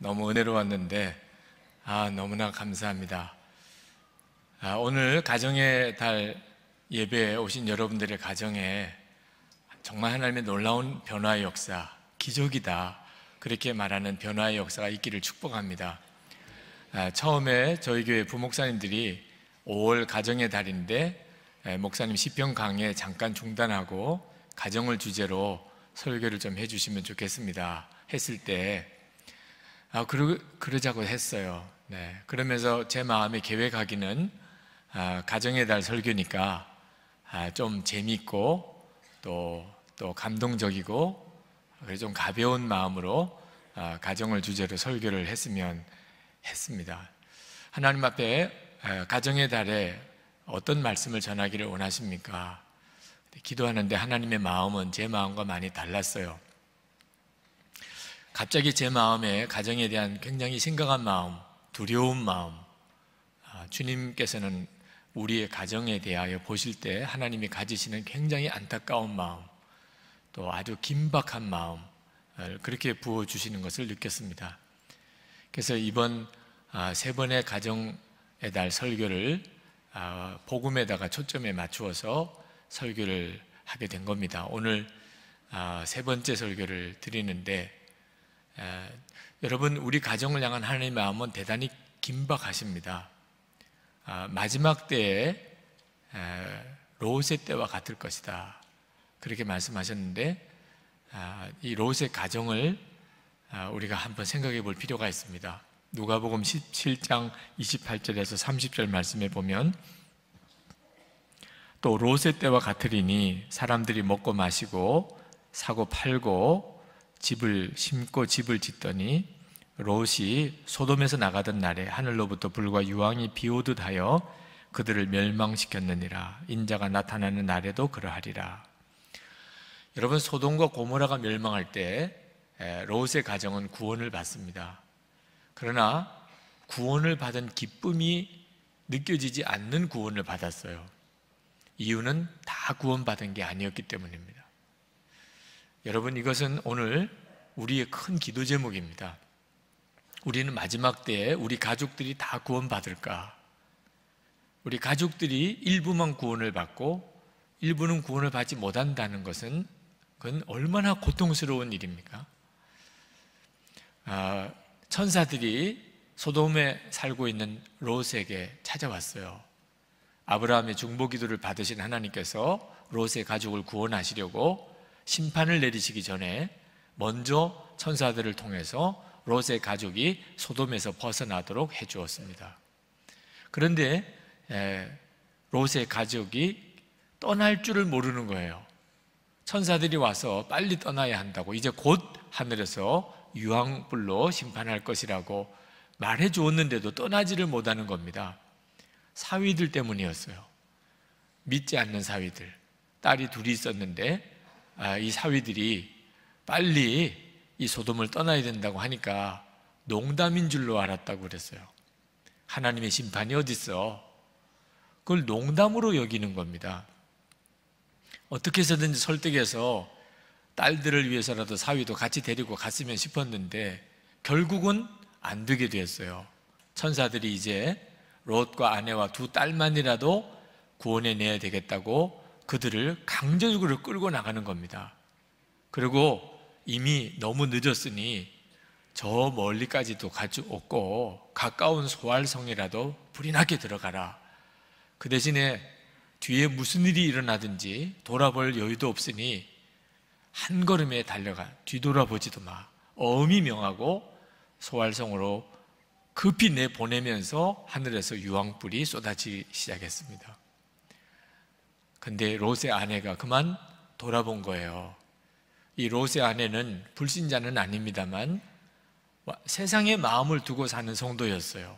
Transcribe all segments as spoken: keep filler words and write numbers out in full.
너무 은혜로웠는데 아 너무나 감사합니다. 아, 오늘 가정의 달 예배에 오신 여러분들의 가정에 정말 하나님의 놀라운 변화의 역사, 기적이다 그렇게 말하는 변화의 역사가 있기를 축복합니다. 아, 처음에 저희 교회 부목사님들이 오월 가정의 달인데 에, 목사님 시편 강의 잠깐 중단하고 가정을 주제로 설교를 좀 해주시면 좋겠습니다 했을 때 아, 그러, 그러자고 했어요. 네, 그러면서 제 마음에 계획하기는 아, 가정의 달 설교니까 아, 좀 재미있고 또, 또 감동적이고 그래서 좀 가벼운 마음으로 아, 가정을 주제로 설교를 했으면 했습니다. 하나님 앞에 가정의 달에 어떤 말씀을 전하기를 원하십니까? 기도하는데 하나님의 마음은 제 마음과 많이 달랐어요. 갑자기 제 마음에 가정에 대한 굉장히 심각한 마음, 두려운 마음, 주님께서는 우리의 가정에 대하여 보실 때 하나님이 가지시는 굉장히 안타까운 마음, 또 아주 긴박한 마음 그렇게 부어주시는 것을 느꼈습니다. 그래서 이번 아, 세 번의 가정의 달 설교를 아, 복음에다가 초점에 맞추어서 설교를 하게 된 겁니다. 오늘 아, 세 번째 설교를 드리는데 아, 여러분 우리 가정을 향한 하나님의 마음은 대단히 긴박하십니다. 아, 마지막 때에 아, 롯의 때와 같을 것이다 그렇게 말씀하셨는데 아, 이 롯의 가정을 우리가 한번 생각해 볼 필요가 있습니다. 누가복음 십칠 장 이십팔 절에서 삼십 절 말씀해 보면 또 롯의 때와 같으리니 사람들이 먹고 마시고 사고 팔고 집을 심고 집을 짓더니 롯이 소돔에서 나가던 날에 하늘로부터 불과 유황이 비오듯 하여 그들을 멸망시켰느니라. 인자가 나타나는 날에도 그러하리라. 여러분 소돔과 고모라가 멸망할 때 롯의 가정은 구원을 받습니다. 그러나 구원을 받은 기쁨이 느껴지지 않는 구원을 받았어요. 이유는 다 구원받은 게 아니었기 때문입니다. 여러분 이것은 오늘 우리의 큰 기도 제목입니다. 우리는 마지막 때에 우리 가족들이 다 구원받을까? 우리 가족들이 일부만 구원을 받고 일부는 구원을 받지 못한다는 것은 그건 얼마나 고통스러운 일입니까? 아, 천사들이 소돔에 살고 있는 롯에게 찾아왔어요. 아브라함의 중보기도를 받으신 하나님께서 롯의 가족을 구원하시려고 심판을 내리시기 전에 먼저 천사들을 통해서 롯의 가족이 소돔에서 벗어나도록 해주었습니다. 그런데 에, 롯의 가족이 떠날 줄을 모르는 거예요. 천사들이 와서 빨리 떠나야 한다고 이제 곧 하늘에서 유황불로 심판할 것이라고 말해 주었는데도 떠나지를 못하는 겁니다. 사위들 때문이었어요. 믿지 않는 사위들. 딸이 둘이 있었는데 아, 이 사위들이 빨리 이 소돔을 떠나야 된다고 하니까 농담인 줄로 알았다고 그랬어요. 하나님의 심판이 어디 있어? 그걸 농담으로 여기는 겁니다. 어떻게 해서든지 설득해서 딸들을 위해서라도 사위도 같이 데리고 갔으면 싶었는데 결국은 안 되게 됐어요. 천사들이 이제 롯과 아내와 두 딸만이라도 구원해내야 되겠다고 그들을 강제적으로 끌고 나가는 겁니다. 그리고 이미 너무 늦었으니 저 멀리까지도 가져오고 가까운 소알성이라도 불이 나게 들어가라. 그 대신에 뒤에 무슨 일이 일어나든지 돌아볼 여유도 없으니 한 걸음에 달려가 뒤돌아보지도 마. 어음이 명하고 소활성으로 급히 내보내면서 하늘에서 유황불이 쏟아지기 시작했습니다. 근데 롯의 아내가 그만 돌아본 거예요. 이 롯의 아내는 불신자는 아닙니다만 세상에 마음을 두고 사는 성도였어요.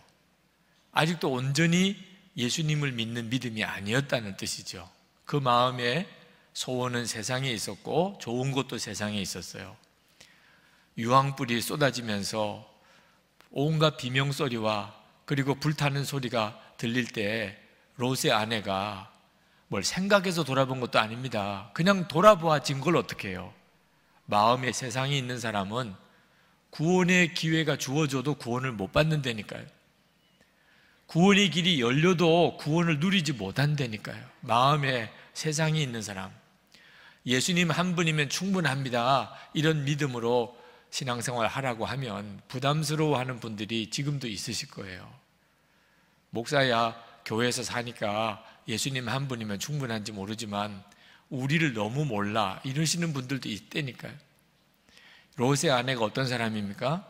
아직도 온전히 예수님을 믿는 믿음이 아니었다는 뜻이죠. 그 마음에 소원은 세상에 있었고 좋은 것도 세상에 있었어요. 유황불이 쏟아지면서 온갖 비명소리와 그리고 불타는 소리가 들릴 때 롯의 아내가 뭘 생각해서 돌아본 것도 아닙니다. 그냥 돌아보아진 걸 어떻게 해요? 마음에 세상이 있는 사람은 구원의 기회가 주어져도 구원을 못 받는다니까요. 구원의 길이 열려도 구원을 누리지 못한다니까요. 마음에 세상이 있는 사람, 예수님 한 분이면 충분합니다, 이런 믿음으로 신앙생활 하라고 하면 부담스러워하는 분들이 지금도 있으실 거예요. 목사야, 교회에서 사니까 예수님 한 분이면 충분한지 모르지만 우리를 너무 몰라, 이러시는 분들도 있다니까요. 롯의 아내가 어떤 사람입니까?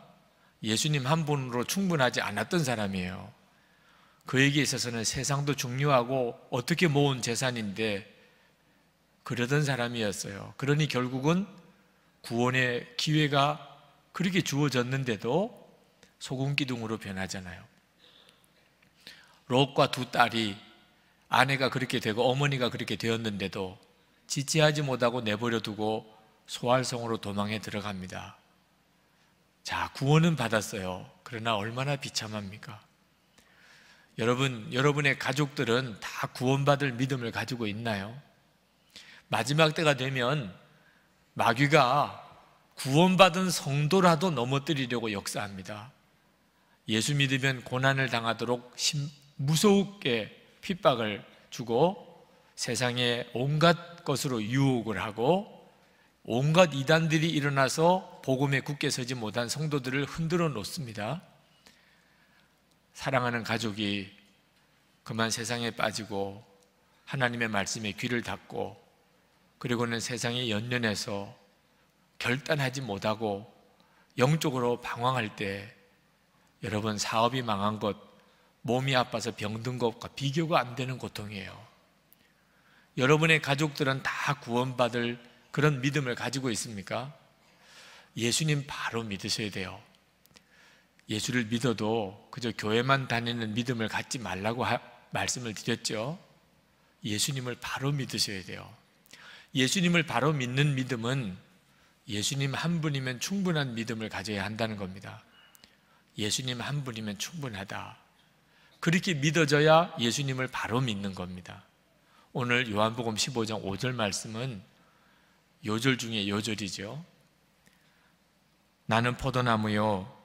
예수님 한 분으로 충분하지 않았던 사람이에요. 그에게 있어서는 세상도 중요하고 어떻게 모은 재산인데 그러던 사람이었어요. 그러니 결국은 구원의 기회가 그렇게 주어졌는데도 소금기둥으로 변하잖아요. 롯과 두 딸이, 아내가 그렇게 되고 어머니가 그렇게 되었는데도 지체하지 못하고 내버려 두고 소알성으로 도망에 들어갑니다. 자, 구원은 받았어요. 그러나 얼마나 비참합니까? 여러분, 여러분의 가족들은 다 구원받을 믿음을 가지고 있나요? 마지막 때가 되면 마귀가 구원받은 성도라도 넘어뜨리려고 역사합니다. 예수 믿으면 고난을 당하도록 무섭게 핍박을 주고, 세상의 온갖 것으로 유혹을 하고, 온갖 이단들이 일어나서 복음에 굳게 서지 못한 성도들을 흔들어 놓습니다. 사랑하는 가족이 그만 세상에 빠지고 하나님의 말씀에 귀를 닫고, 그리고는 세상에 연연해서 결단하지 못하고 영적으로 방황할 때, 여러분, 사업이 망한 것, 몸이 아파서 병든 것과 비교가 안 되는 고통이에요. 여러분의 가족들은 다 구원받을 그런 믿음을 가지고 있습니까? 예수님 바로 믿으셔야 돼요. 예수를 믿어도 그저 교회만 다니는 믿음을 갖지 말라고 하, 말씀을 드렸죠. 예수님을 바로 믿으셔야 돼요. 예수님을 바로 믿는 믿음은 예수님 한 분이면 충분한 믿음을 가져야 한다는 겁니다. 예수님 한 분이면 충분하다, 그렇게 믿어져야 예수님을 바로 믿는 겁니다. 오늘 요한복음 십오 장 오 절 말씀은 요절 중에 요절이죠. 나는 포도나무요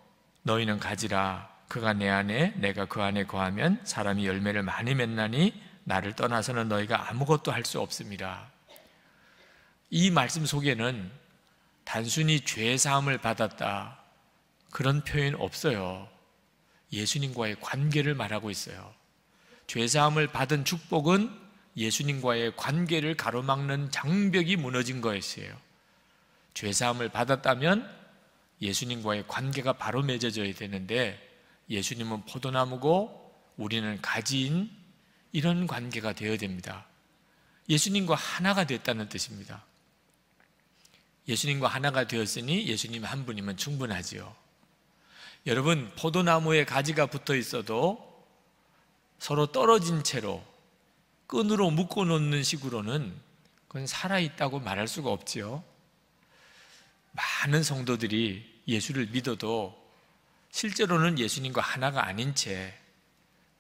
너희는 가지라. 그가 내 안에, 내가 그 안에 거하면 사람이 열매를 많이 맺나니 나를 떠나서는 너희가 아무것도 할 수 없습니다. 이 말씀 속에는 단순히 죄사함을 받았다, 그런 표현 없어요. 예수님과의 관계를 말하고 있어요. 죄사함을 받은 축복은 예수님과의 관계를 가로막는 장벽이 무너진 것이에요. 죄사함을 받았다면 예수님과의 관계가 바로 맺어져야 되는데, 예수님은 포도나무고 우리는 가지인 이런 관계가 되어야 됩니다. 예수님과 하나가 됐다는 뜻입니다. 예수님과 하나가 되었으니 예수님 한 분이면 충분하지요. 여러분, 포도나무에 가지가 붙어 있어도 서로 떨어진 채로 끈으로 묶어놓는 식으로는 그건 살아있다고 말할 수가 없지요. 많은 성도들이 예수를 믿어도 실제로는 예수님과 하나가 아닌 채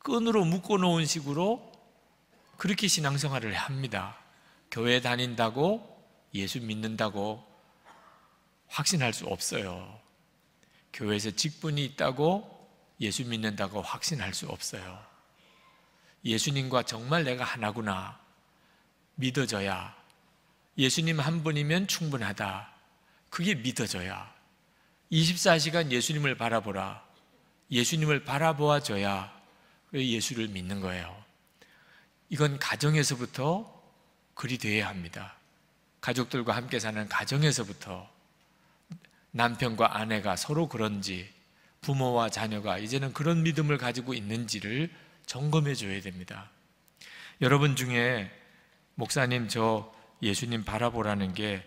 끈으로 묶어놓은 식으로 그렇게 신앙생활을 합니다. 교회 다닌다고, 예수 믿는다고 확신할 수 없어요. 교회에서 직분이 있다고, 예수 믿는다고 확신할 수 없어요. 예수님과 정말 내가 하나구나 믿어져야, 예수님 한 분이면 충분하다, 그게 믿어져야, 이십사 시간 예수님을 바라보라, 예수님을 바라보아줘야 예수를 믿는 거예요. 이건 가정에서부터 그리 되어야 합니다. 가족들과 함께 사는 가정에서부터 남편과 아내가 서로 그런지, 부모와 자녀가 이제는 그런 믿음을 가지고 있는지를 점검해 줘야 됩니다. 여러분 중에 목사님 저 예수님 바라보라는 게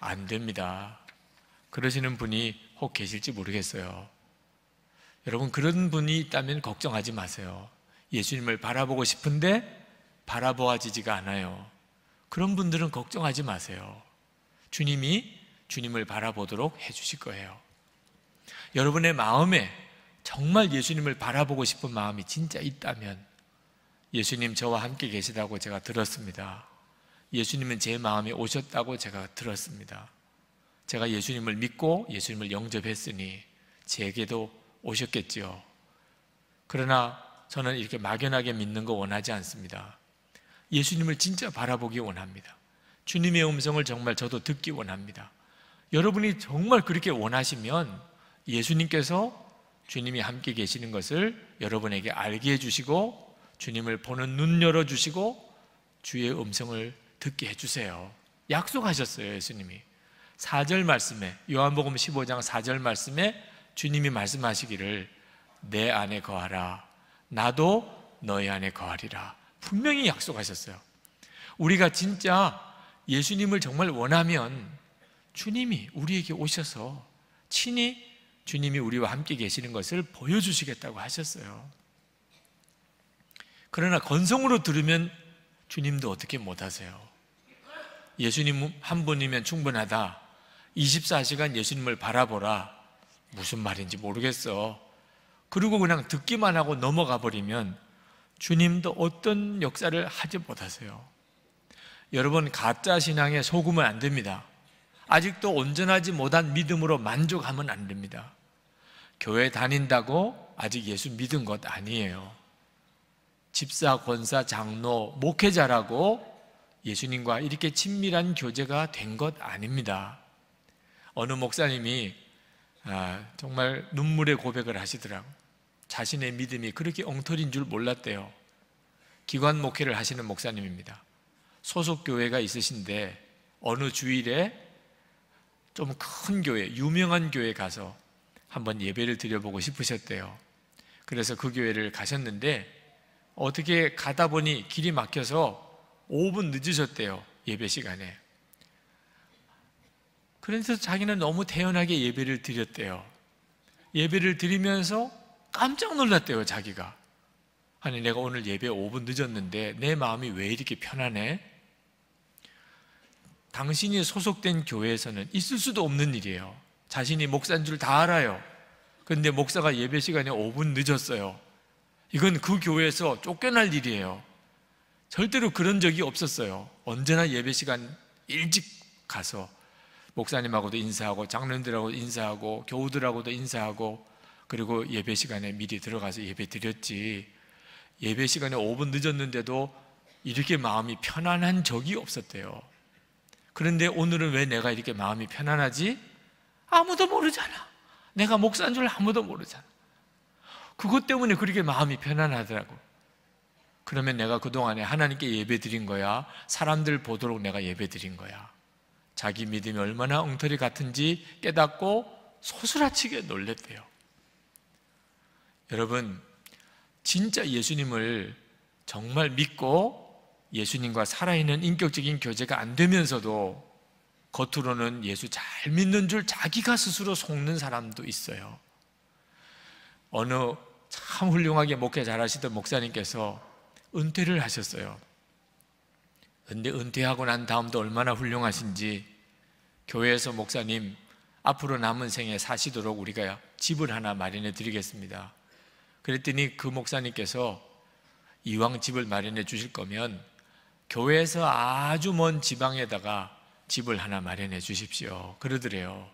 안 됩니다, 그러시는 분이 혹 계실지 모르겠어요. 여러분, 그런 분이 있다면 걱정하지 마세요. 예수님을 바라보고 싶은데 바라보아지지가 않아요. 그런 분들은 걱정하지 마세요. 주님이 주님을 바라보도록 해주실 거예요. 여러분의 마음에 정말 예수님을 바라보고 싶은 마음이 진짜 있다면, 예수님 저와 함께 계시다고 제가 들었습니다, 예수님은 제 마음에 오셨다고 제가 들었습니다, 제가 예수님을 믿고 예수님을 영접했으니 제게도 오셨겠지요. 그러나 저는 이렇게 막연하게 믿는 거 원하지 않습니다. 예수님을 진짜 바라보기 원합니다. 주님의 음성을 정말 저도 듣기 원합니다. 여러분이 정말 그렇게 원하시면 예수님께서 주님이 함께 계시는 것을 여러분에게 알게 해주시고 주님을 보는 눈 열어주시고 주의 음성을 듣게 해주세요. 약속하셨어요. 예수님이 사 절 말씀에, 요한복음 십오 장 사 절 말씀에 주님이 말씀하시기를 내 안에 거하라 나도 너희 안에 거하리라 분명히 약속하셨어요. 우리가 진짜 예수님을 정말 원하면 주님이 우리에게 오셔서 친히 주님이 우리와 함께 계시는 것을 보여주시겠다고 하셨어요. 그러나 건성으로 들으면 주님도 어떻게 못하세요. 예수님 한 분이면 충분하다, 이십사 시간 예수님을 바라보라, 무슨 말인지 모르겠어, 그리고 그냥 듣기만 하고 넘어가 버리면 주님도 어떤 역사를 하지 못하세요. 여러분, 가짜 신앙에 속으면 안 됩니다. 아직도 온전하지 못한 믿음으로 만족하면 안 됩니다. 교회 다닌다고 아직 예수 믿은 것 아니에요. 집사, 권사, 장로, 목회자라고 예수님과 이렇게 친밀한 교제가 된 것 아닙니다. 어느 목사님이 아, 정말 눈물의 고백을 하시더라고요. 자신의 믿음이 그렇게 엉터리인 줄 몰랐대요. 기관 목회를 하시는 목사님입니다. 소속 교회가 있으신데 어느 주일에 좀 큰 교회, 유명한 교회에 가서 한번 예배를 드려보고 싶으셨대요. 그래서 그 교회를 가셨는데 어떻게 가다 보니 길이 막혀서 오 분 늦으셨대요. 예배 시간에. 그래서 자기는 너무 태연하게 예배를 드렸대요. 예배를 드리면서 깜짝 놀랐대요. 자기가, 아니 내가 오늘 예배 오 분 늦었는데 내 마음이 왜 이렇게 편안해? 당신이 소속된 교회에서는 있을 수도 없는 일이에요. 자신이 목사인 줄 다 알아요. 그런데 목사가 예배 시간에 오 분 늦었어요. 이건 그 교회에서 쫓겨날 일이에요. 절대로 그런 적이 없었어요. 언제나 예배 시간 일찍 가서 목사님하고도 인사하고 장로님들하고도 인사하고 교우들하고도 인사하고 그리고 예배 시간에 미리 들어가서 예배 드렸지, 예배 시간에 오 분 늦었는데도 이렇게 마음이 편안한 적이 없었대요. 그런데 오늘은 왜 내가 이렇게 마음이 편안하지? 아무도 모르잖아. 내가 목사인 줄 아무도 모르잖아. 그것 때문에 그렇게 마음이 편안하더라고. 그러면 내가 그동안에 하나님께 예배 드린 거야? 사람들 보도록 내가 예배 드린 거야? 자기 믿음이 얼마나 엉터리 같은지 깨닫고 소스라치게 놀랬대요. 여러분, 진짜 예수님을 정말 믿고 예수님과 살아있는 인격적인 교제가 안 되면서도 겉으로는 예수 잘 믿는 줄 자기가 스스로 속는 사람도 있어요. 어느 참 훌륭하게 목회 잘하시던 목사님께서 은퇴를 하셨어요. 근데 은퇴하고 난 다음도 얼마나 훌륭하신지 교회에서 목사님 앞으로 남은 생에 사시도록 우리가 집을 하나 마련해 드리겠습니다. 그랬더니 그 목사님께서 이왕 집을 마련해 주실 거면 교회에서 아주 먼 지방에다가 집을 하나 마련해 주십시오. 그러더래요.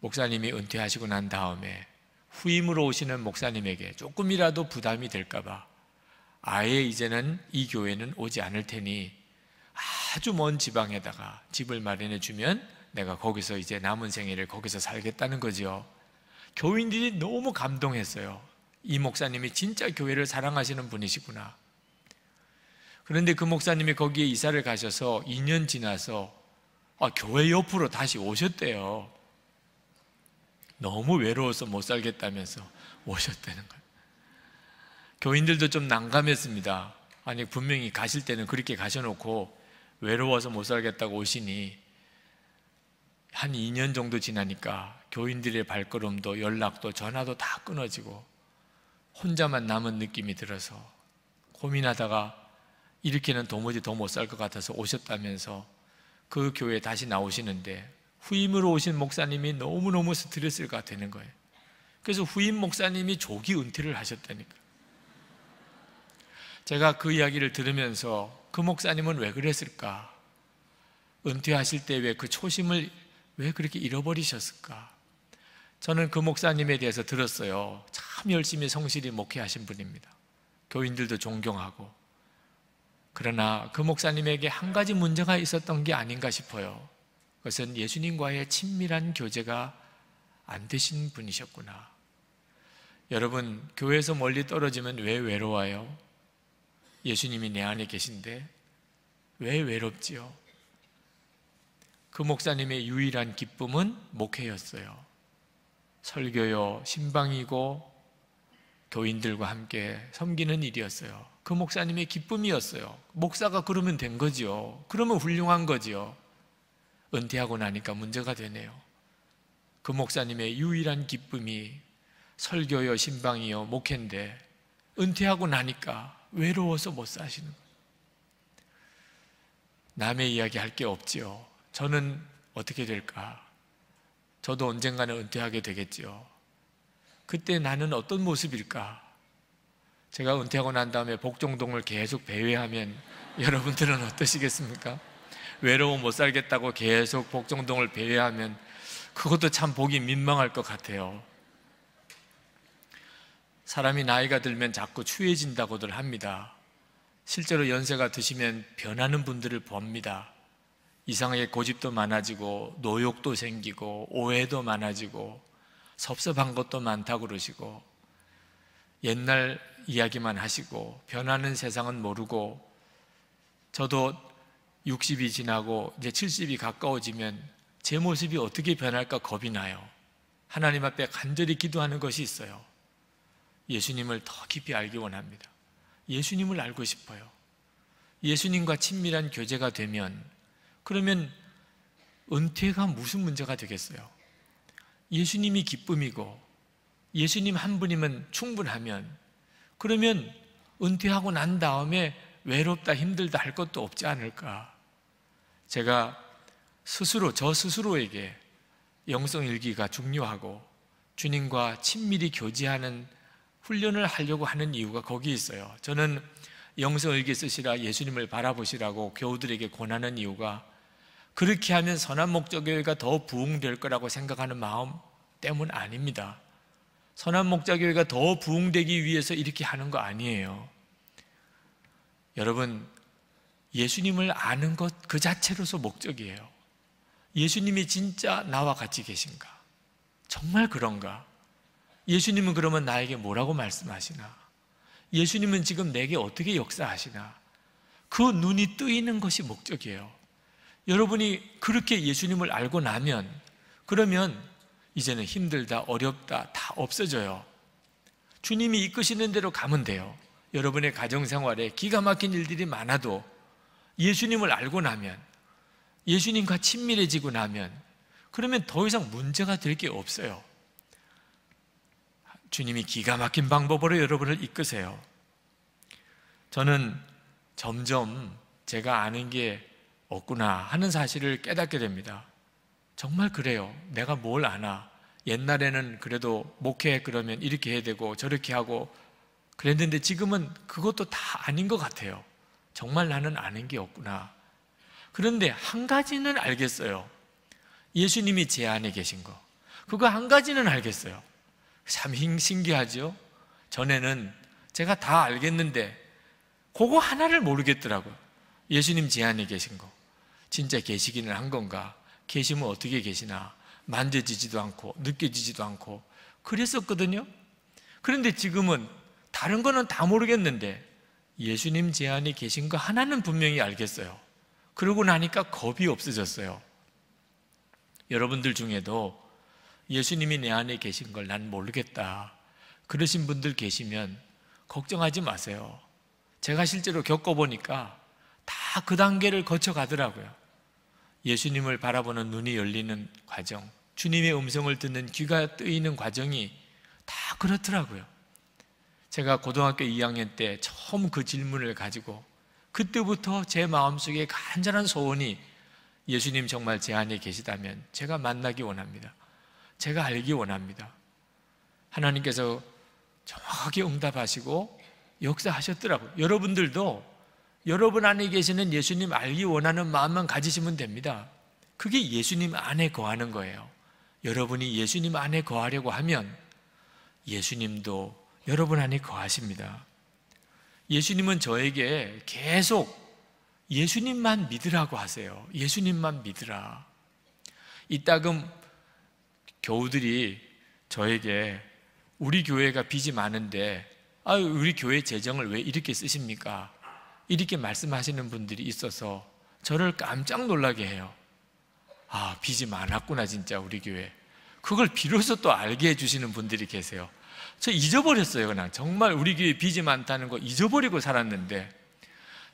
목사님이 은퇴하시고 난 다음에 후임으로 오시는 목사님에게 조금이라도 부담이 될까 봐 아예 이제는 이 교회는 오지 않을 테니 아주 먼 지방에다가 집을 마련해 주면 내가 거기서 이제 남은 생애를 거기서 살겠다는 거죠. 교인들이 너무 감동했어요. 이 목사님이 진짜 교회를 사랑하시는 분이시구나. 그런데 그 목사님이 거기에 이사를 가셔서 이 년 지나서 아, 교회 옆으로 다시 오셨대요. 너무 외로워서 못 살겠다면서 오셨다는 거예요. 교인들도 좀 난감했습니다. 아니 분명히 가실 때는 그렇게 가셔놓고 외로워서 못 살겠다고 오시니 한 이 년 정도 지나니까 교인들의 발걸음도 연락도 전화도 다 끊어지고 혼자만 남은 느낌이 들어서 고민하다가 이렇게는 도무지 더 못 살 것 같아서 오셨다면서 그 교회에 다시 나오시는데 후임으로 오신 목사님이 너무너무 스트레스가 되는 거예요. 그래서 후임 목사님이 조기 은퇴를 하셨다니까. 제가 그 이야기를 들으면서 그 목사님은 왜 그랬을까? 은퇴하실 때 왜 그 초심을 왜 그렇게 잃어버리셨을까? 저는 그 목사님에 대해서 들었어요. 참 열심히 성실히 목회하신 분입니다. 교인들도 존경하고. 그러나 그 목사님에게 한 가지 문제가 있었던 게 아닌가 싶어요. 그것은 예수님과의 친밀한 교제가 안 되신 분이셨구나. 여러분, 교회에서 멀리 떨어지면 왜 외로워요? 예수님이 내 안에 계신데 왜 외롭지요? 그 목사님의 유일한 기쁨은 목회였어요. 설교요, 신방이고 교인들과 함께 섬기는 일이었어요. 그 목사님의 기쁨이었어요. 목사가 그러면 된 거지요. 그러면 훌륭한 거지요. 은퇴하고 나니까 문제가 되네요. 그 목사님의 유일한 기쁨이 설교요, 신방이요, 목회인데 은퇴하고 나니까 외로워서 못 사시는 거예요. 남의 이야기 할 게 없지요. 저는 어떻게 될까? 저도 언젠가는 은퇴하게 되겠지요. 그때 나는 어떤 모습일까? 제가 은퇴하고 난 다음에 복종동을 계속 배회하면 여러분들은 어떠시겠습니까? 외로워 못 살겠다고 계속 복종동을 배회하면 그것도 참 보기 민망할 것 같아요. 사람이 나이가 들면 자꾸 추해진다고들 합니다. 실제로 연세가 드시면 변하는 분들을 봅니다. 이상하게 고집도 많아지고 노욕도 생기고 오해도 많아지고 섭섭한 것도 많다고 그러시고 옛날 이야기만 하시고 변하는 세상은 모르고, 저도 육십이 지나고 이제 칠십이 가까워지면 제 모습이 어떻게 변할까 겁이 나요. 하나님 앞에 간절히 기도하는 것이 있어요. 예수님을 더 깊이 알기 원합니다. 예수님을 알고 싶어요. 예수님과 친밀한 교제가 되면, 그러면 은퇴가 무슨 문제가 되겠어요? 예수님이 기쁨이고 예수님 한 분이면 충분하면, 그러면 은퇴하고 난 다음에 외롭다 힘들다 할 것도 없지 않을까? 제가 스스로, 저 스스로에게 영성일기가 중요하고 주님과 친밀히 교제하는 훈련을 하려고 하는 이유가 거기 있어요. 저는 영성일기 쓰시라, 예수님을 바라보시라고 교우들에게 권하는 이유가 그렇게 하면 선한목자교회가 더 부흥될 거라고 생각하는 마음 때문 아닙니다. 선한목자교회가 더 부흥되기 위해서 이렇게 하는 거 아니에요. 여러분, 예수님을 아는 것 그 자체로서 목적이에요. 예수님이 진짜 나와 같이 계신가? 정말 그런가? 예수님은 그러면 나에게 뭐라고 말씀하시나? 예수님은 지금 내게 어떻게 역사하시나? 그 눈이 뜨이는 것이 목적이에요. 여러분이 그렇게 예수님을 알고 나면, 그러면 이제는 힘들다, 어렵다 다 없어져요. 주님이 이끄시는 대로 가면 돼요. 여러분의 가정생활에 기가 막힌 일들이 많아도 예수님을 알고 나면, 예수님과 친밀해지고 나면, 그러면 더 이상 문제가 될 게 없어요. 주님이 기가 막힌 방법으로 여러분을 이끄세요. 저는 점점 제가 아는 게 없구나 하는 사실을 깨닫게 됩니다. 정말 그래요. 내가 뭘 아나. 옛날에는 그래도 목회 그러면 이렇게 해야 되고 저렇게 하고 그랬는데 지금은 그것도 다 아닌 것 같아요. 정말 나는 아는 게 없구나. 그런데 한 가지는 알겠어요. 예수님이 제 안에 계신 거. 그거 한 가지는 알겠어요. 참 신기하죠? 전에는 제가 다 알겠는데 그거 하나를 모르겠더라고요. 예수님 제 안에 계신 거. 진짜 계시기는 한 건가? 계시면 어떻게 계시나? 만져지지도 않고 느껴지지도 않고 그랬었거든요. 그런데 지금은 다른 거는 다 모르겠는데 예수님 제 안에 계신 거 하나는 분명히 알겠어요. 그러고 나니까 겁이 없어졌어요. 여러분들 중에도 예수님이 내 안에 계신 걸 난 모르겠다 그러신 분들 계시면 걱정하지 마세요. 제가 실제로 겪어보니까 다 그 단계를 거쳐가더라고요. 예수님을 바라보는 눈이 열리는 과정, 주님의 음성을 듣는 귀가 뜨이는 과정이 다 그렇더라고요. 제가 고등학교 이 학년 때 처음 그 질문을 가지고, 그때부터 제 마음속에 간절한 소원이 예수님 정말 제 안에 계시다면 제가 만나기 원합니다. 제가 알기 원합니다. 하나님께서 정확하게 응답하시고 역사하셨더라고요. 여러분들도 여러분 안에 계시는 예수님 알기 원하는 마음만 가지시면 됩니다. 그게 예수님 안에 거하는 거예요. 여러분이 예수님 안에 거하려고 하면 예수님도 여러분 안에 거하십니다. 예수님은 저에게 계속 예수님만 믿으라고 하세요. 예수님만 믿으라. 이따금 교우들이 저에게 우리 교회가 빚이 많은데 아, 우리 교회 재정을 왜 이렇게 쓰십니까? 이렇게 말씀하시는 분들이 있어서 저를 깜짝 놀라게 해요. 아, 빚이 많았구나 진짜 우리 교회. 그걸 비로소 또 알게 해주시는 분들이 계세요. 저 잊어버렸어요. 그냥 정말 우리 교회 빚이 많다는 거 잊어버리고 살았는데,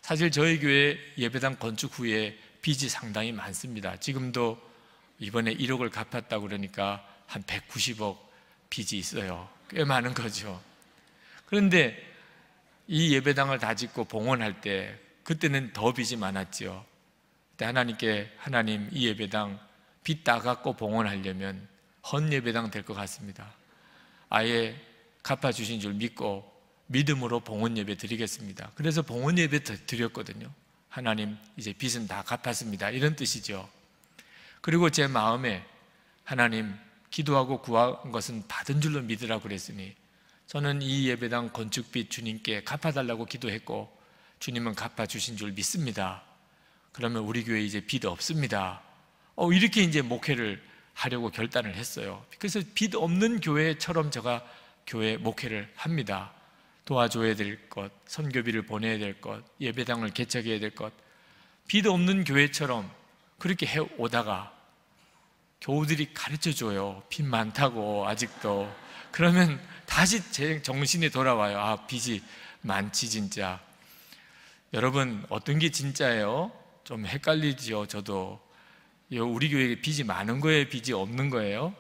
사실 저희 교회 예배당 건축 후에 빚이 상당히 많습니다. 지금도 이번에 일억을 갚았다고 그러니까 한 백구십억 빚이 있어요. 꽤 많은 거죠. 그런데 이 예배당을 다 짓고 봉헌할 때, 그때는 더 빚이 많았죠. 그때 하나님께, 하나님 이 예배당 빚 다 갚고 봉헌하려면 헌 예배당 될 것 같습니다. 아예 갚아주신 줄 믿고 믿음으로 봉헌 예배 드리겠습니다. 그래서 봉헌 예배 드렸거든요. 하나님 이제 빚은 다 갚았습니다. 이런 뜻이죠. 그리고 제 마음에 하나님 기도하고 구한 것은 받은 줄로 믿으라고 그랬으니 저는 이 예배당 건축빚 주님께 갚아달라고 기도했고 주님은 갚아주신 줄 믿습니다. 그러면 우리 교회 이제 빚 없습니다. 어, 이렇게 이제 목회를 하려고 결단을 했어요. 그래서 빚 없는 교회처럼 제가 교회 목회를 합니다. 도와줘야 될 것, 선교비를 보내야 될 것, 예배당을 개척해야 될 것, 빚 없는 교회처럼 그렇게 해오다가 교우들이 가르쳐줘요. 빚 많다고 아직도. 그러면 다시 제 정신이 돌아와요. 아, 빚이 많지 진짜. 여러분 어떤 게 진짜예요? 좀 헷갈리죠. 저도 우리 교회에 빚이 많은 거예요? 빚이 없는 거예요?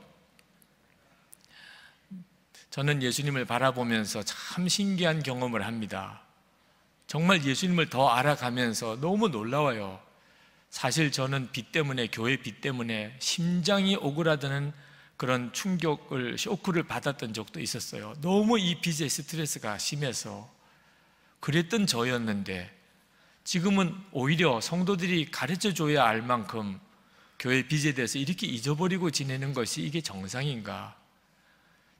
저는 예수님을 바라보면서 참 신기한 경험을 합니다. 정말 예수님을 더 알아가면서 너무 놀라워요. 사실 저는 빚 때문에, 교회 빚 때문에 심장이 오그라드는 그런 충격을, 쇼크를 받았던 적도 있었어요. 너무 이 빚의 스트레스가 심해서 그랬던 저였는데, 지금은 오히려 성도들이 가르쳐줘야 알 만큼 교회 빚에 대해서 이렇게 잊어버리고 지내는 것이 이게 정상인가?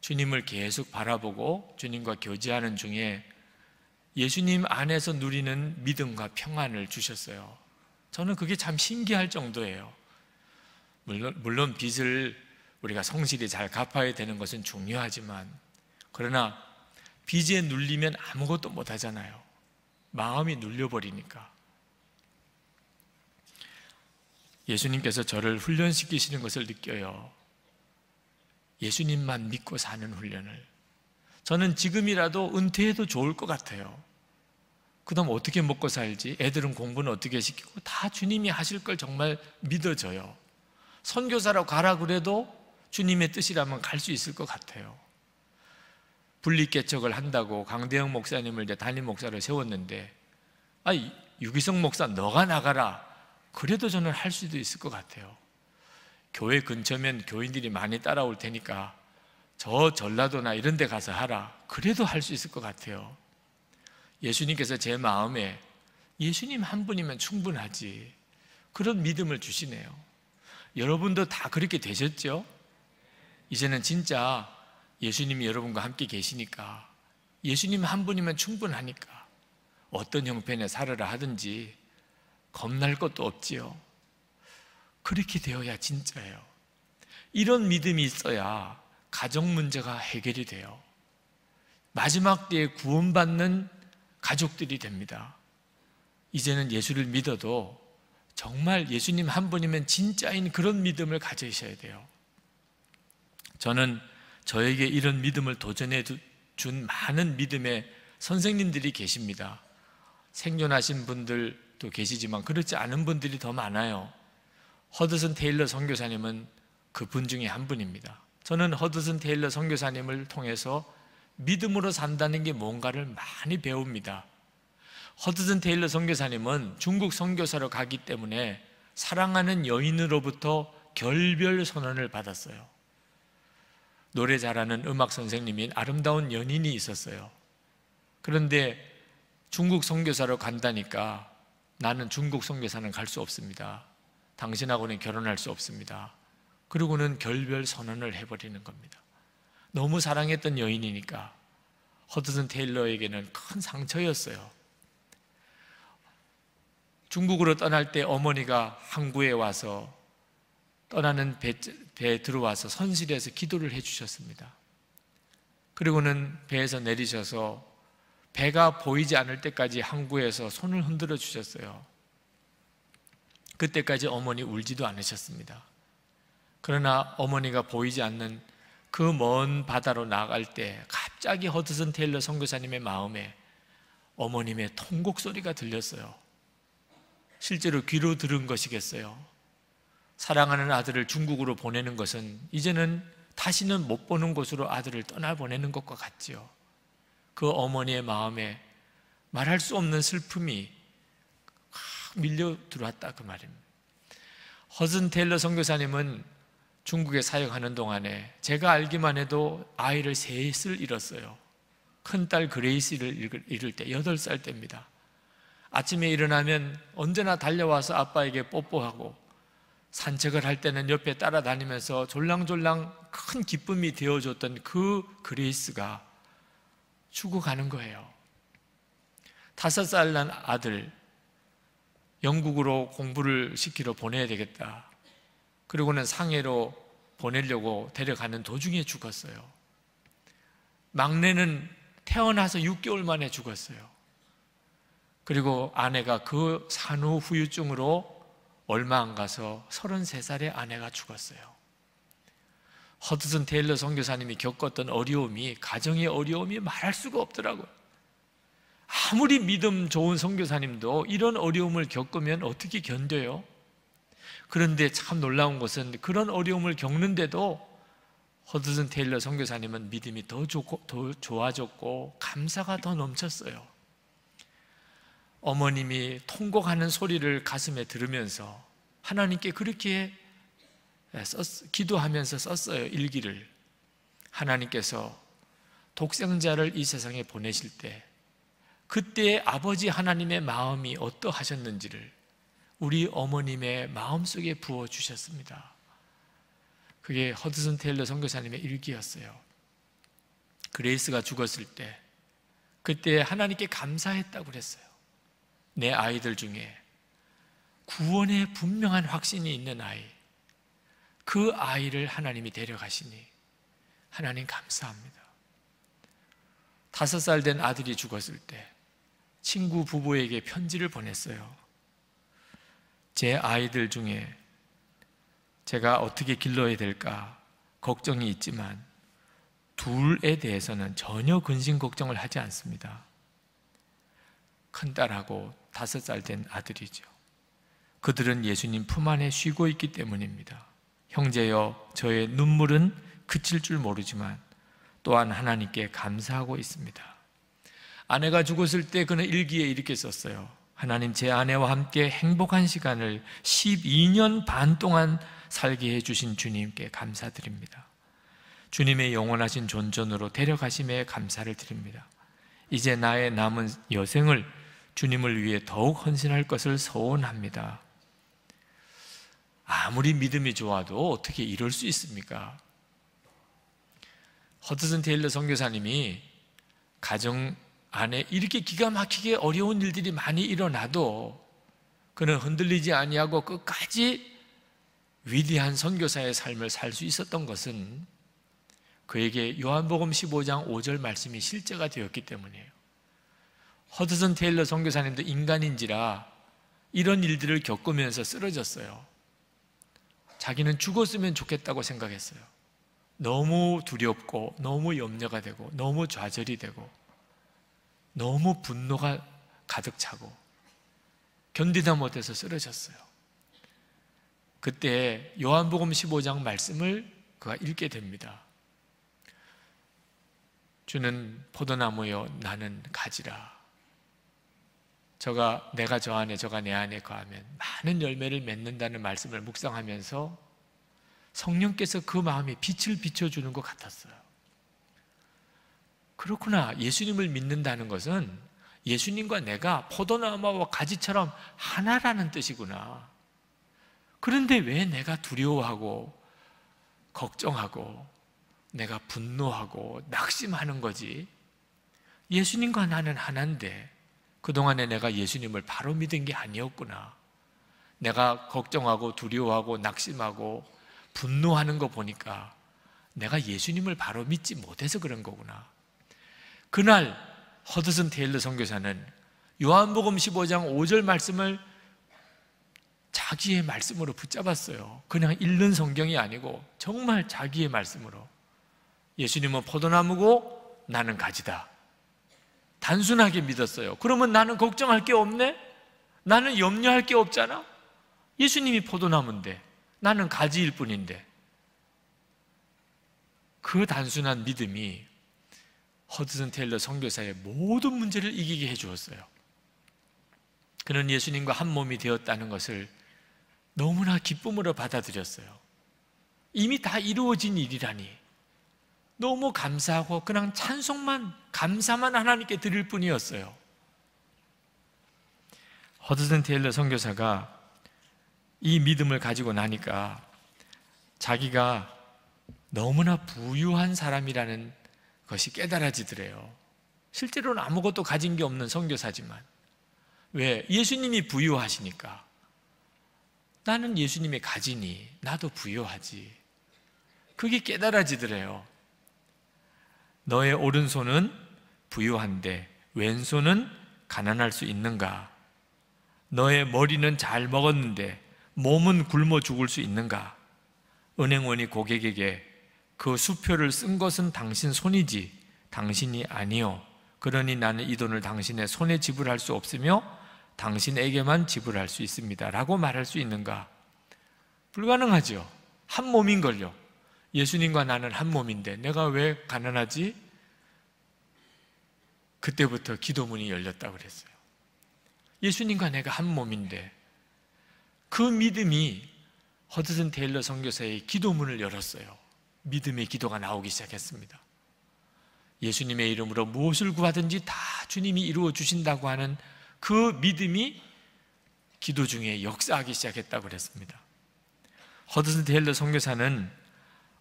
주님을 계속 바라보고 주님과 교제하는 중에 예수님 안에서 누리는 믿음과 평안을 주셨어요. 저는 그게 참 신기할 정도예요. 물론, 물론 빚을 우리가 성실히 잘 갚아야 되는 것은 중요하지만, 그러나 빚에 눌리면 아무것도 못하잖아요. 마음이 눌려버리니까. 예수님께서 저를 훈련시키시는 것을 느껴요. 예수님만 믿고 사는 훈련을. 저는 지금이라도 은퇴해도 좋을 것 같아요. 그 다음 어떻게 먹고 살지, 애들은 공부는 어떻게 시키고, 다 주님이 하실 걸 정말 믿어져요. 선교사로 가라 그래도 주님의 뜻이라면 갈 수 있을 것 같아요. 분리개척을 한다고 강대영 목사님을 이제 담임 목사를 세웠는데, 아, 유기성 목사 너가 나가라. 그래도 저는 할 수도 있을 것 같아요. 교회 근처면 교인들이 많이 따라올 테니까 저 전라도나 이런 데 가서 하라. 그래도 할 수 있을 것 같아요. 예수님께서 제 마음에 예수님 한 분이면 충분하지, 그런 믿음을 주시네요. 여러분도 다 그렇게 되셨죠? 이제는 진짜 예수님이 여러분과 함께 계시니까, 예수님 한 분이면 충분하니까 어떤 형편에 살아라 하든지 겁날 것도 없지요. 그렇게 되어야 진짜예요. 이런 믿음이 있어야 가정 문제가 해결이 돼요. 마지막 때에 구원받는 가족들이 됩니다. 이제는 예수를 믿어도 정말 예수님 한 분이면 진짜인 그런 믿음을 가지셔야 돼요. 저는 저에게 이런 믿음을 도전해 준 많은 믿음의 선생님들이 계십니다. 생존하신 분들 또 계시지만 그렇지 않은 분들이 더 많아요. 허드슨 테일러 선교사님은 그분 중에 한 분입니다. 저는 허드슨 테일러 선교사님을 통해서 믿음으로 산다는 게 뭔가를 많이 배웁니다. 허드슨 테일러 선교사님은 중국 선교사로 가기 때문에 사랑하는 여인으로부터 결별 선언을 받았어요. 노래 잘하는 음악 선생님인 아름다운 연인이 있었어요. 그런데 중국 선교사로 간다니까 나는 중국 선교사는 갈 수 없습니다. 당신하고는 결혼할 수 없습니다. 그리고는 결별 선언을 해버리는 겁니다. 너무 사랑했던 여인이니까. 허드슨 테일러에게는 큰 상처였어요. 중국으로 떠날 때 어머니가 항구에 와서 떠나는 배, 배에 들어와서 선실에서 기도를 해주셨습니다. 그리고는 배에서 내리셔서 배가 보이지 않을 때까지 항구에서 손을 흔들어 주셨어요. 그때까지 어머니 울지도 않으셨습니다. 그러나 어머니가 보이지 않는 그 먼 바다로 나아갈 때 갑자기 허드슨 테일러 선교사님의 마음에 어머님의 통곡 소리가 들렸어요. 실제로 귀로 들은 것이겠어요. 사랑하는 아들을 중국으로 보내는 것은 이제는 다시는 못 보는 곳으로 아들을 떠나보내는 것과 같지요. 그 어머니의 마음에 말할 수 없는 슬픔이 확 밀려 들어왔다 그 말입니다. 허든 테일러 선교사님은 중국에 사역하는 동안에 제가 알기만 해도 아이를 셋을 잃었어요. 큰딸 그레이시를 잃을 때 여덟 살 때입니다. 아침에 일어나면 언제나 달려와서 아빠에게 뽀뽀하고 산책을 할 때는 옆에 따라다니면서 졸랑졸랑 큰 기쁨이 되어줬던 그 그레이스가 죽어가는 거예요. 다섯 살 난 아들, 영국으로 공부를 시키러 보내야 되겠다. 그리고는 상해로 보내려고 데려가는 도중에 죽었어요. 막내는 태어나서 육 개월 만에 죽었어요. 그리고 아내가 그 산후 후유증으로 얼마 안 가서 서른세 살의 아내가 죽었어요. 허드슨 테일러 선교사님이 겪었던 어려움이, 가정의 어려움이 말할 수가 없더라고요. 아무리 믿음 좋은 선교사님도 이런 어려움을 겪으면 어떻게 견뎌요? 그런데 참 놀라운 것은 그런 어려움을 겪는데도 허드슨 테일러 선교사님은 믿음이 더, 좋고, 더 좋아졌고 감사가 더 넘쳤어요. 어머님이 통곡하는 소리를 가슴에 들으면서 하나님께 그렇게 썼, 기도하면서 썼어요. 일기를. 하나님께서 독생자를 이 세상에 보내실 때 그때 아버지 하나님의 마음이 어떠하셨는지를 우리 어머님의 마음속에 부어주셨습니다. 그게 허드슨 테일러 선교사님의 일기였어요. 그레이스가 죽었을 때 그때 하나님께 감사했다고 그랬어요. 내 아이들 중에 구원의 분명한 확신이 있는 아이, 그 아이를 하나님이 데려가시니 하나님 감사합니다. 다섯 살 된 아들이 죽었을 때 친구 부부에게 편지를 보냈어요. 제 아이들 중에 제가 어떻게 길러야 될까 걱정이 있지만 둘에 대해서는 전혀 근심 걱정을 하지 않습니다. 큰딸하고 다섯 살 된 아들이죠. 그들은 예수님 품 안에 쉬고 있기 때문입니다. 형제여, 저의 눈물은 그칠 줄 모르지만 또한 하나님께 감사하고 있습니다. 아내가 죽었을 때 그는 일기에 이렇게 썼어요. 하나님, 제 아내와 함께 행복한 시간을 십이 년 반 동안 살게 해주신 주님께 감사드립니다. 주님의 영원하신 존전으로 데려가심에 감사를 드립니다. 이제 나의 남은 여생을 주님을 위해 더욱 헌신할 것을 소원합니다. 아무리 믿음이 좋아도 어떻게 이럴 수 있습니까? 허드슨 테일러 선교사님이 가정 안에 이렇게 기가 막히게 어려운 일들이 많이 일어나도 그는 흔들리지 아니하고 끝까지 위대한 선교사의 삶을 살 수 있었던 것은 그에게 요한복음 십오 장 오 절 말씀이 실제가 되었기 때문이에요. 허드슨 테일러 선교사님도 인간인지라 이런 일들을 겪으면서 쓰러졌어요. 자기는 죽었으면 좋겠다고 생각했어요. 너무 두렵고 너무 염려가 되고 너무 좌절이 되고 너무 분노가 가득 차고 견디다 못해서 쓰러졌어요. 그때 요한복음 십오 장 말씀을 그가 읽게 됩니다. 주는 포도나무여 나는 가지라. 저가 내가 저 안에 저가 내 안에 거하면 많은 열매를 맺는다는 말씀을 묵상하면서 성령께서 그 마음에 빛을 비춰주는 것 같았어요. 그렇구나. 예수님을 믿는다는 것은 예수님과 내가 포도나무와 가지처럼 하나라는 뜻이구나. 그런데 왜 내가 두려워하고 걱정하고 내가 분노하고 낙심하는 거지? 예수님과 나는 하나인데 그동안에 내가 예수님을 바로 믿은 게 아니었구나. 내가 걱정하고 두려워하고 낙심하고 분노하는 거 보니까 내가 예수님을 바로 믿지 못해서 그런 거구나. 그날 허드슨 테일러 선교사는 요한복음 십오 장 오 절 말씀을 자기의 말씀으로 붙잡았어요. 그냥 읽는 성경이 아니고 정말 자기의 말씀으로. 예수님은 포도나무고 나는 가지다. 단순하게 믿었어요. 그러면 나는 걱정할 게 없네? 나는 염려할 게 없잖아? 예수님이 포도나무인데 나는 가지일 뿐인데. 그 단순한 믿음이 허드슨 테일러 선교사의 모든 문제를 이기게 해 주었어요. 그는 예수님과 한 몸이 되었다는 것을 너무나 기쁨으로 받아들였어요. 이미 다 이루어진 일이라니. 너무 감사하고 그냥 찬송만, 감사만 하나님께 드릴 뿐이었어요. 허드슨 테일러 선교사가 이 믿음을 가지고 나니까 자기가 너무나 부유한 사람이라는 것이 깨달아지더래요. 실제로는 아무것도 가진 게 없는 선교사지만. 왜? 예수님이 부유하시니까. 나는 예수님이 가지니 나도 부유하지. 그게 깨달아지더래요. 너의 오른손은 부유한데 왼손은 가난할 수 있는가? 너의 머리는 잘 먹었는데 몸은 굶어 죽을 수 있는가? 은행원이 고객에게 그 수표를 쓴 것은 당신 손이지 당신이 아니요. 그러니 나는 이 돈을 당신의 손에 지불할 수 없으며 당신에게만 지불할 수 있습니다 라고 말할 수 있는가? 불가능하죠. 한 몸인걸요. 예수님과 나는 한 몸인데 내가 왜 가난하지? 그때부터 기도문이 열렸다고 그랬어요. 예수님과 내가 한 몸인데. 그 믿음이 허드슨 테일러 선교사의 기도문을 열었어요. 믿음의 기도가 나오기 시작했습니다. 예수님의 이름으로 무엇을 구하든지 다 주님이 이루어 주신다고 하는 그 믿음이 기도 중에 역사하기 시작했다고 그랬습니다. 허드슨 테일러 선교사는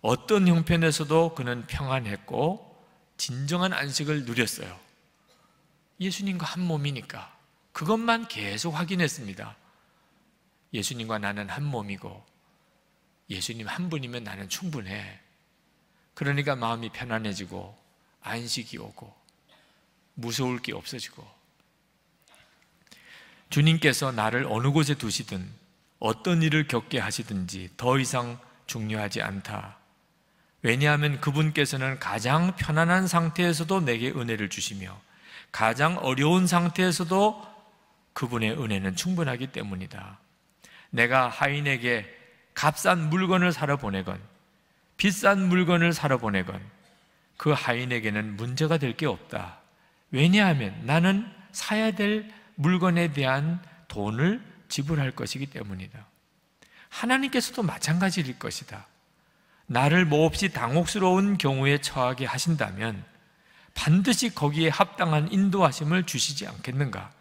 어떤 형편에서도 그는 평안했고 진정한 안식을 누렸어요. 예수님과 한 몸이니까. 그것만 계속 확인했습니다. 예수님과 나는 한 몸이고 예수님 한 분이면 나는 충분해. 그러니까 마음이 편안해지고 안식이 오고 무서울 게 없어지고, 주님께서 나를 어느 곳에 두시든 어떤 일을 겪게 하시든지 더 이상 중요하지 않다. 왜냐하면 그분께서는 가장 편안한 상태에서도 내게 은혜를 주시며 가장 어려운 상태에서도 그분의 은혜는 충분하기 때문이다. 내가 하인에게 값싼 물건을 사러 보내건 비싼 물건을 사러 보내건 그 하인에게는 문제가 될 게 없다. 왜냐하면 나는 사야 될 물건에 대한 돈을 지불할 것이기 때문이다. 하나님께서도 마찬가지일 것이다. 나를 몹시 당혹스러운 경우에 처하게 하신다면 반드시 거기에 합당한 인도하심을 주시지 않겠는가?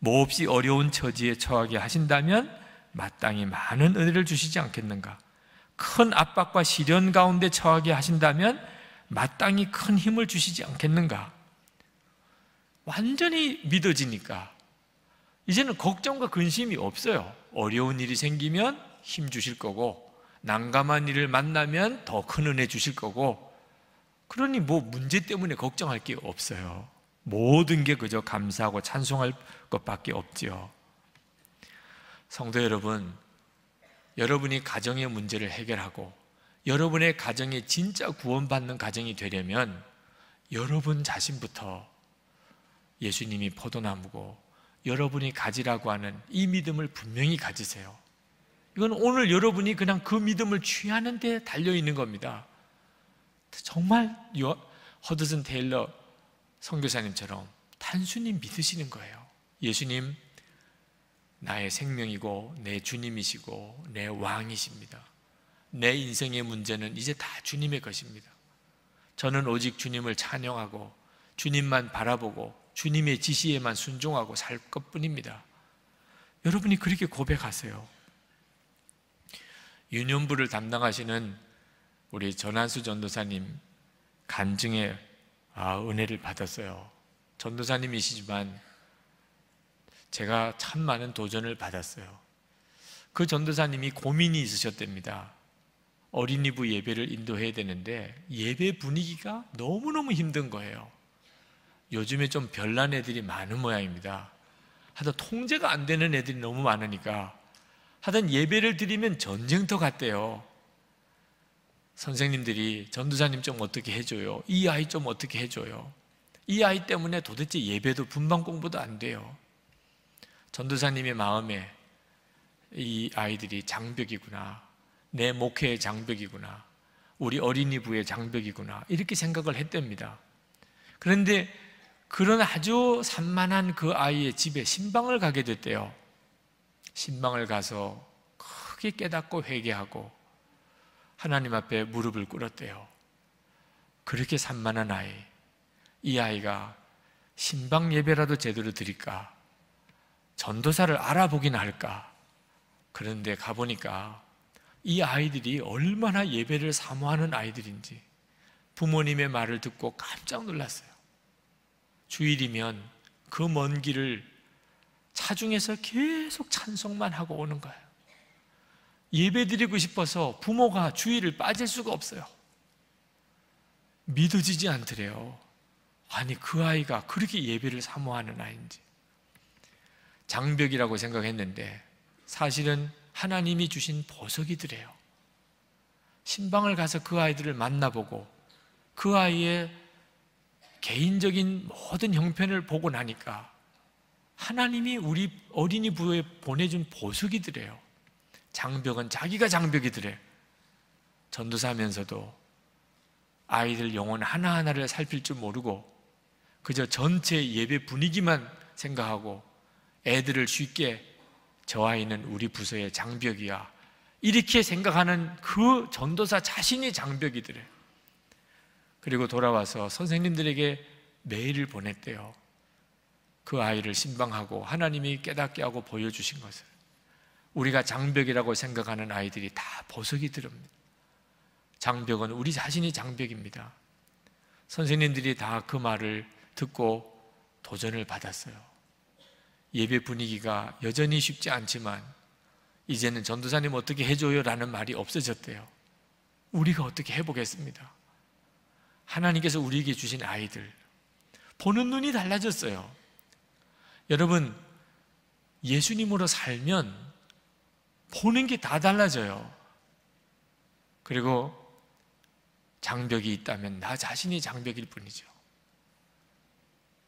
몹시 어려운 처지에 처하게 하신다면 마땅히 많은 은혜를 주시지 않겠는가? 큰 압박과 시련 가운데 처하게 하신다면 마땅히 큰 힘을 주시지 않겠는가? 완전히 믿어지니까 이제는 걱정과 근심이 없어요. 어려운 일이 생기면 힘 주실 거고 난감한 일을 만나면 더 큰 은혜 주실 거고, 그러니 뭐 문제 때문에 걱정할 게 없어요. 모든 게 그저 감사하고 찬송할 것밖에 없지요. 성도 여러분, 여러분이 가정의 문제를 해결하고 여러분의 가정이 진짜 구원받는 가정이 되려면 여러분 자신부터 예수님이 포도나무고 여러분이 가지라고 하는 이 믿음을 분명히 가지세요. 이건 오늘 여러분이 그냥 그 믿음을 취하는 데 달려있는 겁니다. 정말 허드슨 테일러 선교사님처럼 단순히 믿으시는 거예요. 예수님, 나의 생명이고 내 주님이시고 내 왕이십니다. 내 인생의 문제는 이제 다 주님의 것입니다. 저는 오직 주님을 찬양하고 주님만 바라보고 주님의 지시에만 순종하고 살 것뿐입니다. 여러분이 그렇게 고백하세요. 유년부를 담당하시는 우리 전한수 전도사님 간증에 아, 은혜를 받았어요. 전도사님이시지만 제가 참 많은 도전을 받았어요. 그 전도사님이 고민이 있으셨답니다. 어린이부 예배를 인도해야 되는데 예배 분위기가 너무너무 힘든 거예요. 요즘에 좀 별난 애들이 많은 모양입니다. 하여튼 통제가 안 되는 애들이 너무 많으니까 하여튼 예배를 드리면 전쟁터 같대요. 선생님들이 전도사님 좀 어떻게 해줘요? 이 아이 좀 어떻게 해줘요? 이 아이 때문에 도대체 예배도 분반 공부도 안 돼요. 전도사님의 마음에 이 아이들이 장벽이구나, 내 목회의 장벽이구나, 우리 어린이부의 장벽이구나 이렇게 생각을 했답니다. 그런데 그런 아주 산만한 그 아이의 집에 신방을 가게 됐대요. 신방을 가서 크게 깨닫고 회개하고 하나님 앞에 무릎을 꿇었대요. 그렇게 산만한 아이, 이 아이가 신방 예배라도 제대로 드릴까, 전도사를 알아보긴 할까. 그런데 가보니까 이 아이들이 얼마나 예배를 사모하는 아이들인지 부모님의 말을 듣고 깜짝 놀랐어요. 주일이면 그 먼 길을 차중에서 계속 찬송만 하고 오는 거예요. 예배 드리고 싶어서 부모가 주일을 빠질 수가 없어요. 믿어지지 않더래요. 아니 그 아이가 그렇게 예배를 사모하는 아이인지. 장벽이라고 생각했는데 사실은 하나님이 주신 보석이더래요. 신방을 가서 그 아이들을 만나보고 그 아이의 개인적인 모든 형편을 보고 나니까 하나님이 우리 어린이부에 보내준 보석이더래요. 장벽은 자기가 장벽이더래요. 전도사면서도 아이들 영혼 하나하나를 살필 줄 모르고 그저 전체 예배 분위기만 생각하고 애들을 쉽게 저 아이는 우리 부서의 장벽이야 이렇게 생각하는 그 전도사 자신이 장벽이더래요. 그리고 돌아와서 선생님들에게 메일을 보냈대요. 그 아이를 신방하고 하나님이 깨닫게 하고 보여주신 것을 우리가 장벽이라고 생각하는 아이들이 다 보석이 들입니다. 장벽은 우리 자신이 장벽입니다. 선생님들이 다 그 말을 듣고 도전을 받았어요. 예배 분위기가 여전히 쉽지 않지만 이제는 전도사님 어떻게 해줘요? 라는 말이 없어졌대요. 우리가 어떻게 해보겠습니다. 하나님께서 우리에게 주신 아이들 보는 눈이 달라졌어요. 여러분, 예수님으로 살면 보는 게 다 달라져요. 그리고 장벽이 있다면 나 자신이 장벽일 뿐이죠.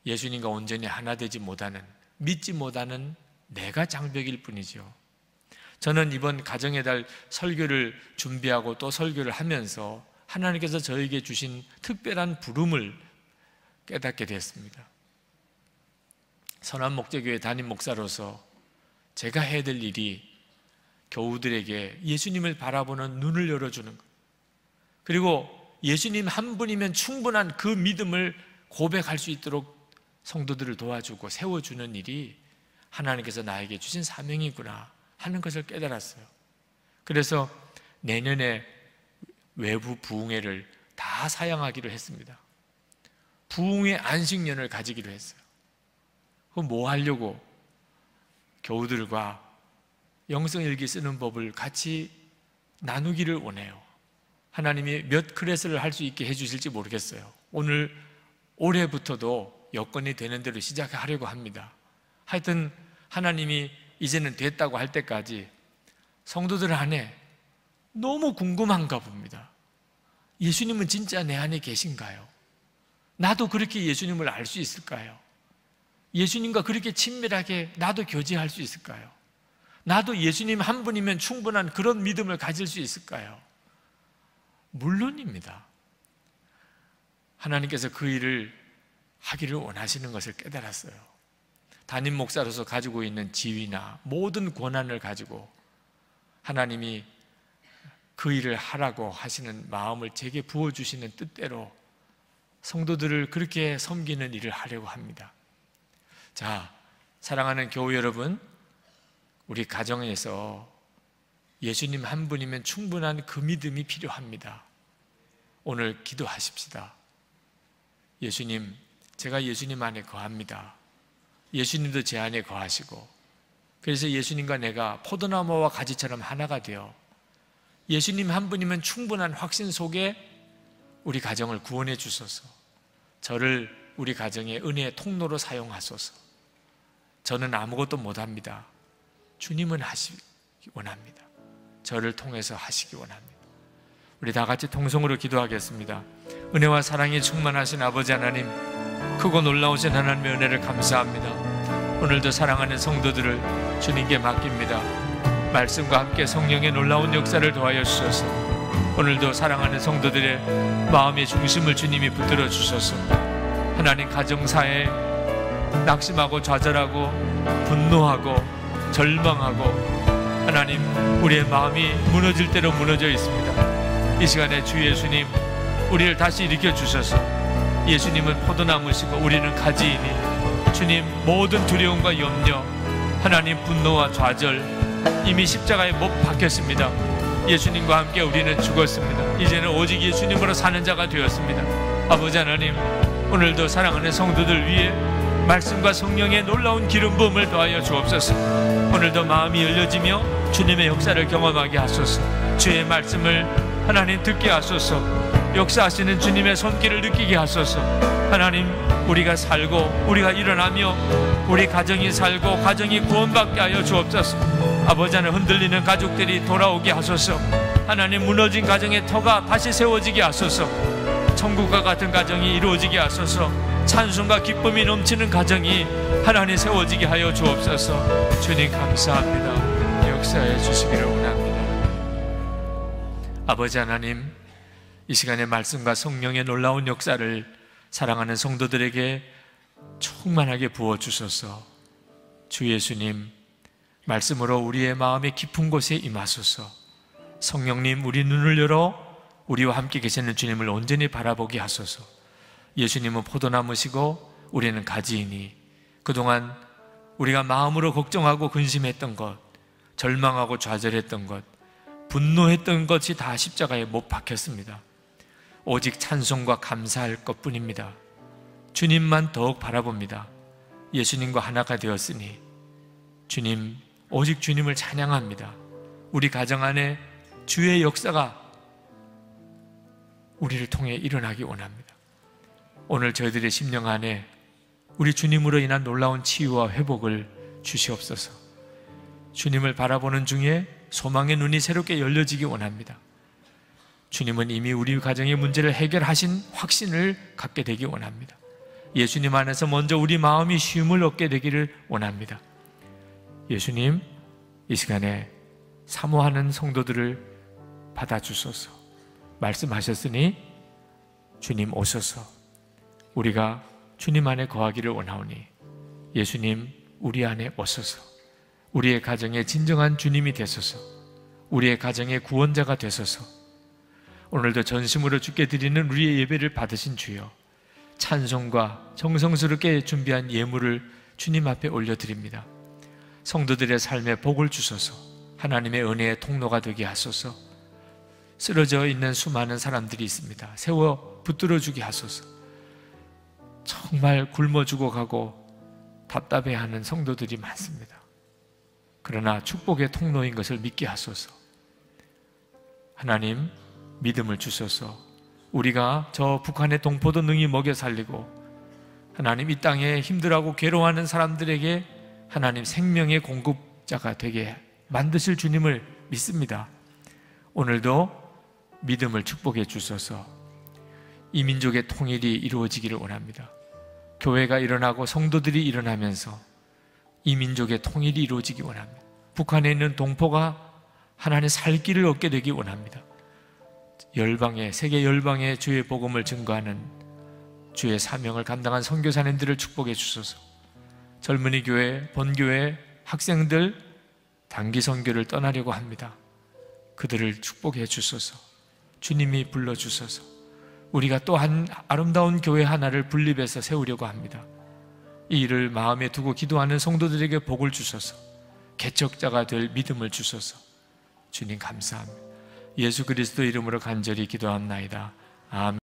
예수님과 온전히 하나 되지 못하는, 믿지 못하는 내가 장벽일 뿐이죠. 저는 이번 가정의 달 설교를 준비하고 또 설교를 하면서 하나님께서 저에게 주신 특별한 부름을 깨닫게 되었습니다. 선한목자교회 담임 목사로서 제가 해야 될 일이 교우들에게 예수님을 바라보는 눈을 열어주는 것, 그리고 예수님 한 분이면 충분한 그 믿음을 고백할 수 있도록 성도들을 도와주고 세워주는 일이 하나님께서 나에게 주신 사명이구나 하는 것을 깨달았어요. 그래서 내년에 외부 부흥회를 다 사양하기로 했습니다. 부흥회 안식년을 가지기로 했어요. 그럼 뭐 하려고? 교우들과 영성일기 쓰는 법을 같이 나누기를 원해요. 하나님이 몇 클래스를 할 수 있게 해주실지 모르겠어요. 오늘 올해부터도 여건이 되는 대로 시작하려고 합니다. 하여튼 하나님이 이제는 됐다고 할 때까지 성도들 안에 너무 궁금한가 봅니다. 예수님은 진짜 내 안에 계신가요? 나도 그렇게 예수님을 알 수 있을까요? 예수님과 그렇게 친밀하게 나도 교제할 수 있을까요? 나도 예수님 한 분이면 충분한 그런 믿음을 가질 수 있을까요? 물론입니다. 하나님께서 그 일을 하기를 원하시는 것을 깨달았어요. 담임 목사로서 가지고 있는 지위나 모든 권한을 가지고 하나님이 그 일을 하라고 하시는 마음을 제게 부어주시는 뜻대로 성도들을 그렇게 섬기는 일을 하려고 합니다. 자, 사랑하는 교우 여러분, 우리 가정에서 예수님 한 분이면 충분한 그 믿음이 필요합니다. 오늘 기도하십시다. 예수님, 제가 예수님 안에 거합니다. 예수님도 제 안에 거하시고, 그래서 예수님과 내가 포도나무와 가지처럼 하나가 되어 예수님 한 분이면 충분한 확신 속에 우리 가정을 구원해 주소서. 저를 우리 가정의 은혜의 통로로 사용하소서. 저는 아무것도 못합니다. 주님은 하시기 원합니다. 저를 통해서 하시기 원합니다. 우리 다 같이 통성으로 기도하겠습니다. 은혜와 사랑이 충만하신 아버지 하나님, 크고 놀라우신 하나님의 은혜를 감사합니다. 오늘도 사랑하는 성도들을 주님께 맡깁니다. 말씀과 함께 성령의 놀라운 역사를 더하여 주셔서 오늘도 사랑하는 성도들의 마음의 중심을 주님이 붙들어 주셔서 하나님, 가정사에 낙심하고 좌절하고 분노하고 절망하고 하나님, 우리의 마음이 무너질 대로 무너져 있습니다. 이 시간에 주 예수님, 우리를 다시 일으켜 주셔서 예수님은 포도나무시고 우리는 가지이니 주님, 모든 두려움과 염려, 하나님 분노와 좌절, 이미 십자가에 못 박혔습니다. 예수님과 함께 우리는 죽었습니다. 이제는 오직 예수님으로 사는 자가 되었습니다. 아버지 하나님, 오늘도 사랑하는 성도들 위해 말씀과 성령의 놀라운 기름 부음을 더하여 주옵소서. 오늘도 마음이 열려지며 주님의 역사를 경험하게 하소서. 주의 말씀을 하나님 듣게 하소서. 역사하시는 주님의 손길을 느끼게 하소서. 하나님, 우리가 살고 우리가 일어나며 우리 가정이 살고 가정이 구원받게 하여 주옵소서. 아버지 하나님, 흔들리는 가족들이 돌아오게 하소서. 하나님, 무너진 가정의 터가 다시 세워지게 하소서. 천국과 같은 가정이 이루어지게 하소서. 찬송과 기쁨이 넘치는 가정이 하나님 세워지게 하여 주옵소서. 주님 감사합니다. 역사해 주시기를 원합니다. 아버지 하나님, 이 시간에 말씀과 성령의 놀라운 역사를 사랑하는 성도들에게 충만하게 부어주소서. 주 예수님, 말씀으로 우리의 마음의 깊은 곳에 임하소서. 성령님, 우리 눈을 열어 우리와 함께 계시는 주님을 온전히 바라보게 하소서. 예수님은 포도나무시고 우리는 가지이니 그동안 우리가 마음으로 걱정하고 근심했던 것, 절망하고 좌절했던 것, 분노했던 것이 다 십자가에 못 박혔습니다. 오직 찬송과 감사할 것뿐입니다. 주님만 더욱 바라봅니다. 예수님과 하나가 되었으니 주님, 오직 주님을 찬양합니다. 우리 가정 안에 주의 역사가 우리를 통해 일어나기 원합니다. 오늘 저희들의 심령 안에 우리 주님으로 인한 놀라운 치유와 회복을 주시옵소서. 주님을 바라보는 중에 소망의 눈이 새롭게 열려지기 원합니다. 주님은 이미 우리 가정의 문제를 해결하신 확신을 갖게 되기 원합니다. 예수님 안에서 먼저 우리 마음이 쉼을 얻게 되기를 원합니다. 예수님, 이 시간에 사모하는 성도들을 받아주소서. 말씀하셨으니 주님 오소서. 우리가 주님 안에 거하기를 원하오니 예수님, 우리 안에 오소서. 우리의 가정에 진정한 주님이 되소서. 우리의 가정의 구원자가 되소서. 오늘도 전심으로 주께 드리는 우리의 예배를 받으신 주여, 찬송과 정성스럽게 준비한 예물을 주님 앞에 올려드립니다. 성도들의 삶에 복을 주소서. 하나님의 은혜의 통로가 되게 하소서. 쓰러져 있는 수많은 사람들이 있습니다. 세워 붙들어주게 하소서. 정말 굶어 죽어가고 답답해하는 성도들이 많습니다. 그러나 축복의 통로인 것을 믿게 하소서. 하나님, 믿음을 주소서. 우리가 저 북한의 동포도 능히 먹여 살리고 하나님, 이 땅에 힘들어하고 괴로워하는 사람들에게 하나님 생명의 공급자가 되게 만드실 주님을 믿습니다. 오늘도 믿음을 축복해 주소서. 이 민족의 통일이 이루어지기를 원합니다. 교회가 일어나고 성도들이 일어나면서 이 민족의 통일이 이루어지기 원합니다. 북한에 있는 동포가 하나님의 살 길을 얻게 되기 원합니다. 열방에, 세계 열방에 주의 복음을 증거하는 주의 사명을 감당한 선교사님들을 축복해 주소서. 젊은이 교회, 본교회, 학생들 단기 선교를 떠나려고 합니다. 그들을 축복해 주소서. 주님이 불러주소서. 우리가 또 한 아름다운 교회 하나를 분립해서 세우려고 합니다. 이 일을 마음에 두고 기도하는 성도들에게 복을 주소서. 개척자가 될 믿음을 주소서. 주님 감사합니다. 예수 그리스도 이름으로 간절히 기도합나이다. 아멘.